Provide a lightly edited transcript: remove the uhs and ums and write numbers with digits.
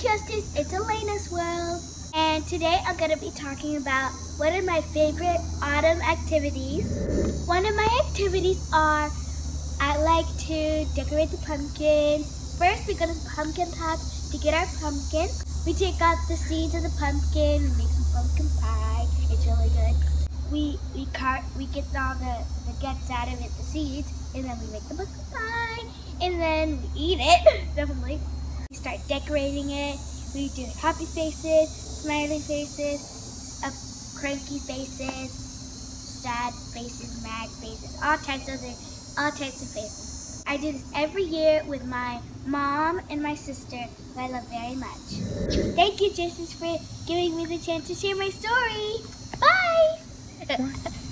Justice, it's Elena's world, and today I'm going to be talking about one of my favorite autumn activities. One of my activities are I like to decorate the pumpkins. First we go to the pumpkin patch to get our pumpkin. We take out the seeds of the pumpkin and make some pumpkin pie. It's really good. We get all the guts out of it, the seeds, and then we make the pumpkin pie, and then we eat it, definitely. We start decorating it. We do happy faces, smiling faces, cranky faces, sad faces, mad faces, all types of faces. I do this every year with my mom and my sister, who I love very much. Thank you, Justice, for giving me the chance to share my story. Bye!